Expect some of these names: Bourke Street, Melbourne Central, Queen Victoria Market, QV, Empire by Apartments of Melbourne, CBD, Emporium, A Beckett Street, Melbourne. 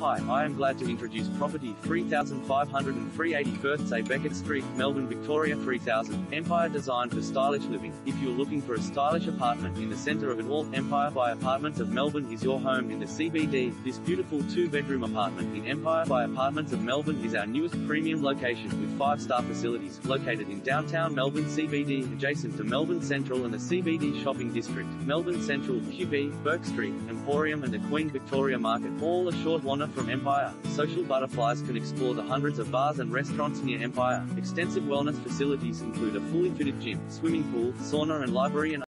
Hi, I am glad to introduce property 3503 81st A Beckett Street, Melbourne, Victoria 3000, Empire designed for stylish living. If you're looking for a stylish apartment in the centre of it all, Empire by Apartments of Melbourne is your home in the CBD. This beautiful two-bedroom apartment in Empire by Apartments of Melbourne is our newest premium location with five-star facilities, located in downtown Melbourne CBD, adjacent to Melbourne Central and the CBD shopping district. Melbourne Central, QV, Bourke Street, Emporium and the Queen Victoria Market, all a short wander from Empire. Social butterflies can explore the hundreds of bars and restaurants near Empire. Extensive wellness facilities include a fully fitted gym, swimming pool, sauna and library and